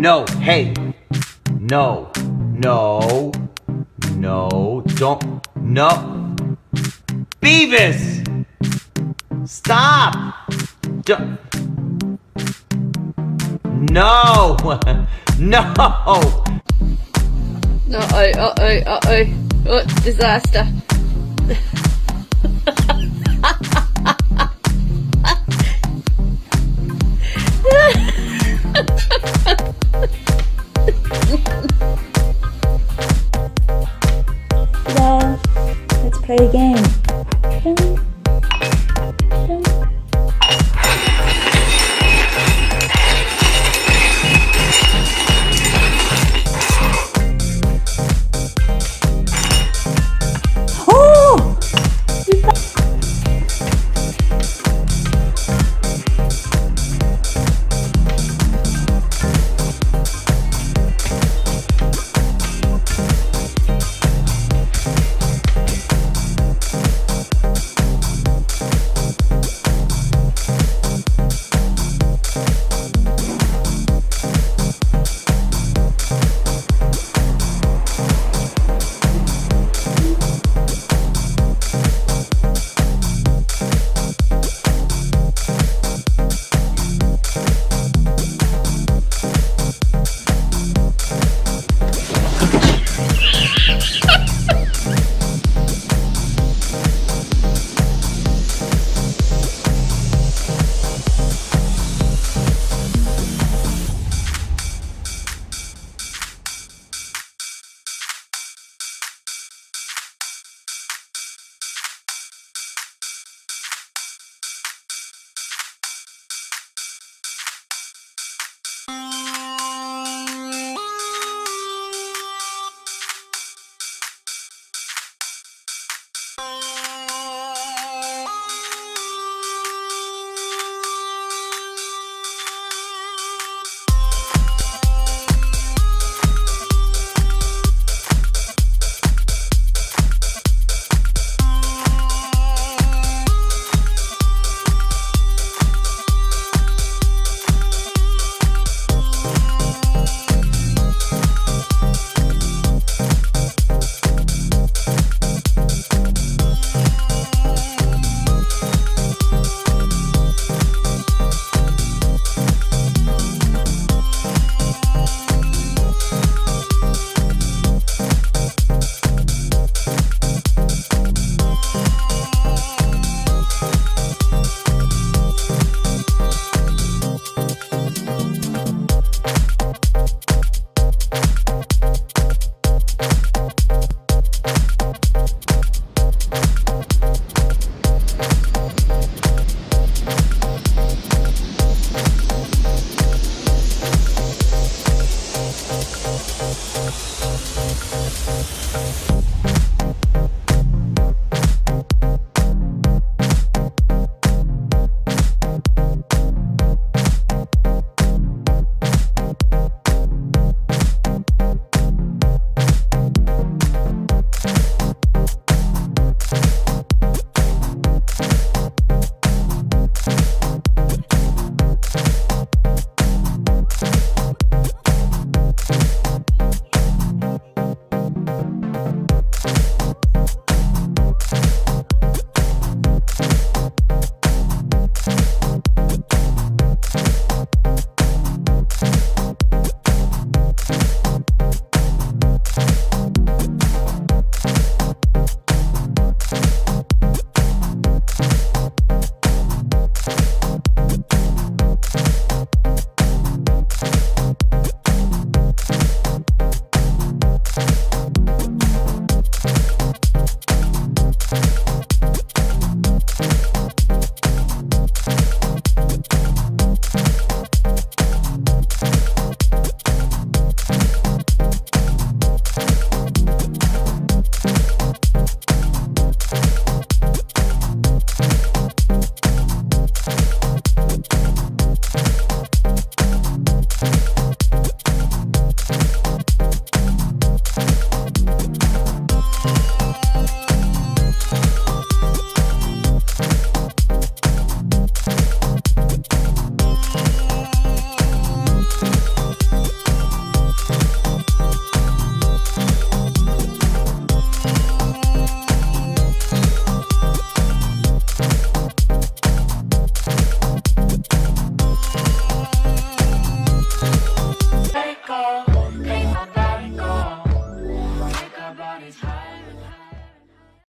No, hey, no, don't, no. Beavis! Stop! Don't. No! No! Uh-oh, disaster. Well, let's play a game.